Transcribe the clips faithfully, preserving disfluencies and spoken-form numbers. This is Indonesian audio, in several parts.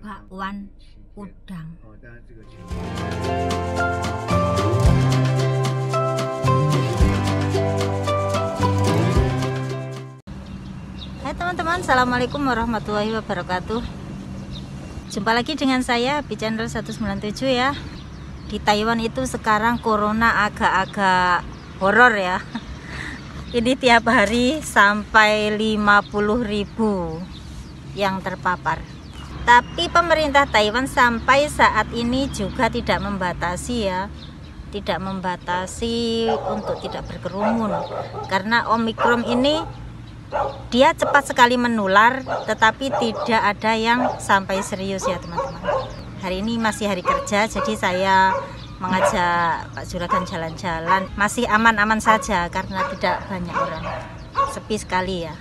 bakwan udang. Hai teman-teman, assalamualaikum warahmatullahi wabarakatuh. Jumpa lagi dengan saya di channel satu sembilan tujuh ya. Di Taiwan itu sekarang corona agak-agak horor ya. Ini tiap hari sampai lima puluh ribu yang terpapar. Tapi pemerintah Taiwan sampai saat ini juga tidak membatasi ya. Tidak membatasi untuk tidak berkerumun. Karena Omikron ini dia cepat sekali menular, tetapi tidak ada yang sampai serius ya teman-teman. Hari ini masih hari kerja, jadi saya mengajak Pak Juragan jalan-jalan. Masih aman-aman saja karena tidak banyak orang, sepi sekali ya.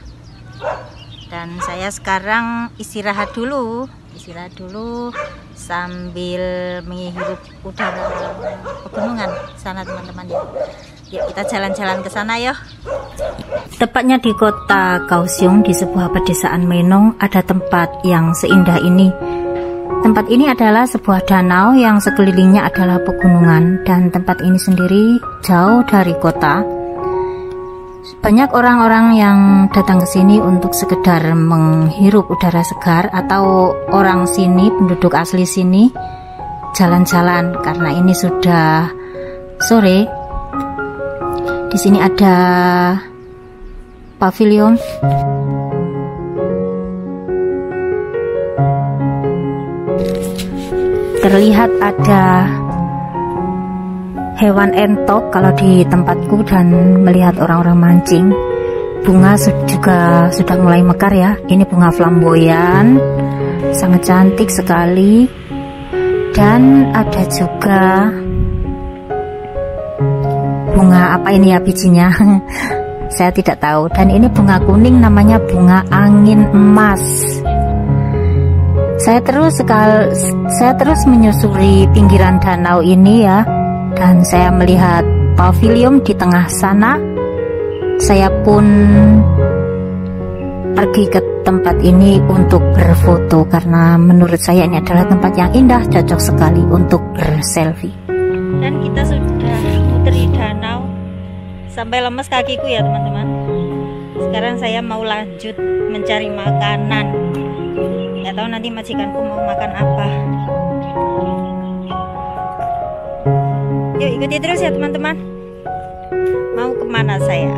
Dan saya sekarang istirahat dulu istirahat dulu sambil menghirup udara pegunungan sana teman-teman ya. Yuk kita jalan-jalan ke sana yuk. Tepatnya di kota Kaohsiung, di sebuah pedesaan Menong, ada tempat yang seindah ini. Tempat ini adalah sebuah danau yang sekelilingnya adalah pegunungan, dan tempat ini sendiri jauh dari kota. Banyak orang-orang yang datang ke sini untuk sekedar menghirup udara segar, atau orang sini, penduduk asli sini, jalan-jalan karena ini sudah sore. Di sini ada pavilion. Terlihat ada hewan entok kalau di tempatku, dan melihat orang-orang mancing. Bunga juga sudah mulai mekar ya. Ini bunga flamboyan, sangat cantik sekali. Dan ada juga bunga apa ini ya bijinya saya tidak tahu. Dan ini bunga kuning, namanya bunga angin emas. Saya terus sekal, saya terus menyusuri pinggiran danau ini ya, dan saya melihat pavilion di tengah sana. Saya pun pergi ke tempat ini untuk berfoto karena menurut saya ini adalah tempat yang indah, cocok sekali untuk berselfie. Dan kita sudah puteri danau sampai lemes kakiku ya teman-teman. Sekarang saya mau lanjut mencari makanan. Nggak tahu nanti majikanku mau makan apa. Yuk ikuti terus ya teman-teman. Mau kemana saya?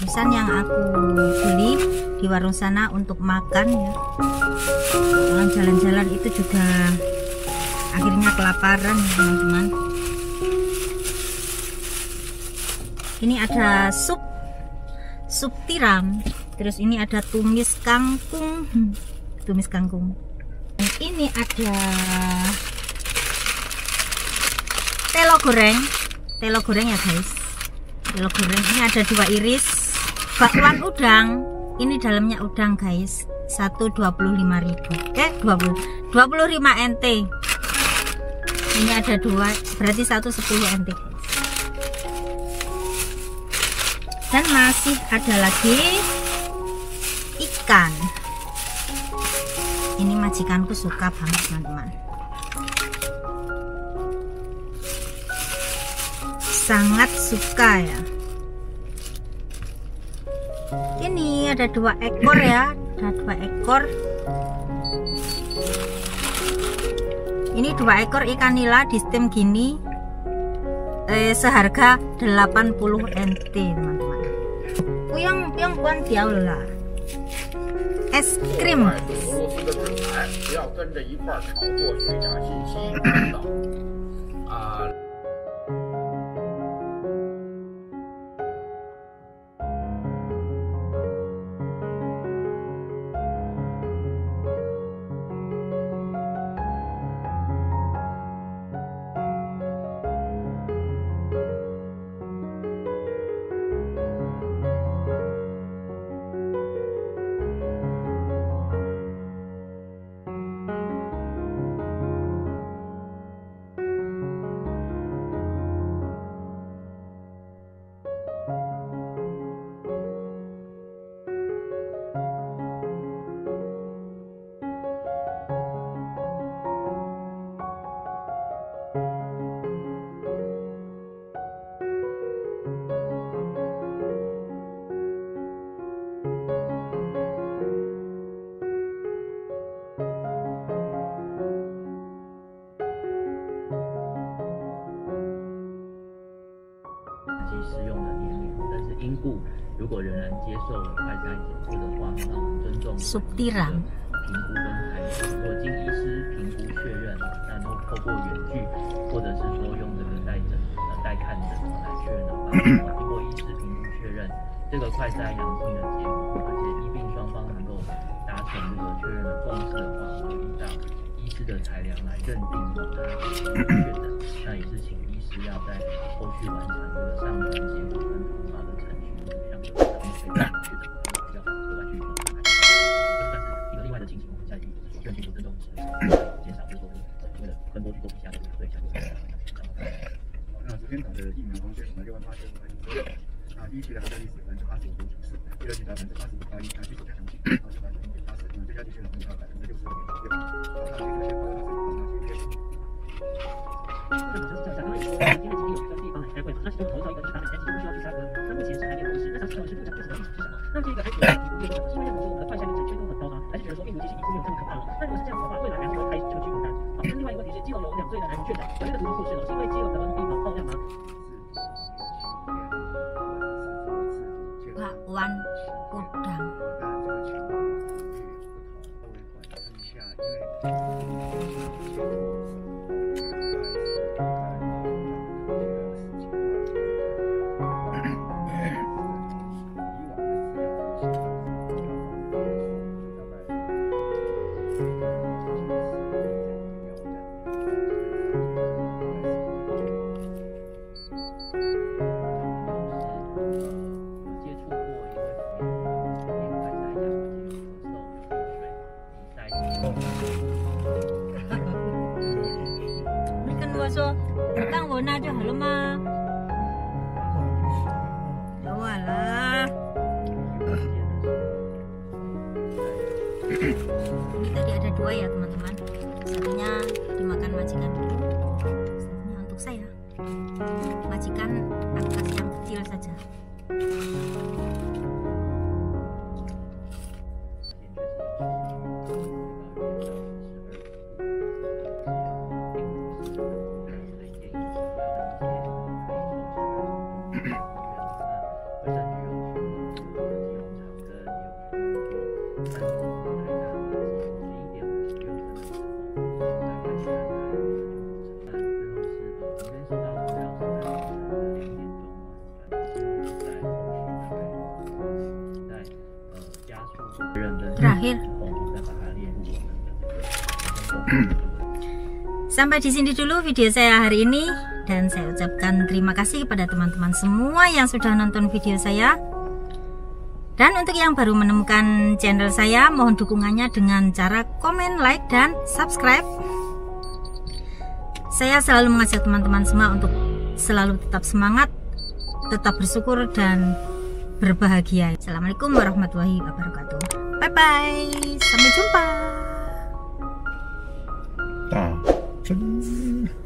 Barusan yang aku beli di warung sana untuk makan ya. Orang jalan-jalan itu juga akhirnya kelaparan teman-teman. Ini ada sup sup tiram, terus ini ada tumis kangkung, tumis kangkung. Dan ini ada telo goreng, telo goreng ya guys. Telo goreng ini ada dua iris. Bakwan udang, ini dalamnya udang guys, seratus dua puluh lima ribu. Oke, dua puluh lima N T. Ini ada dua, berarti seratus sepuluh N T. Dan masih ada lagi ikan. Ini majikanku suka banget teman-teman. Sangat suka ya. Ini ada dua ekor ya, ada dua ekor. Ini dua ekor ikan nila di steam gini, eh, seharga delapan puluh N T teman-teman. Puyang puyang puan tiao lah. Es krim. Sup tirang bakwan udang. Ini tadi ada dua ya teman-teman. Satunya dimakan majikan, satunya untuk saya. Majikan agak yang kecil saja. Terakhir, sampai di sini dulu video saya hari ini, dan saya ucapkan terima kasih kepada teman-teman semua yang sudah nonton video saya. Dan untuk yang baru menemukan channel saya, mohon dukungannya dengan cara komen, like, dan subscribe. Saya selalu mengajak teman-teman semua untuk selalu tetap semangat, tetap bersyukur, dan berbahagia. Assalamualaikum warahmatullahi wabarakatuh. Bye bye. Sampai jumpa.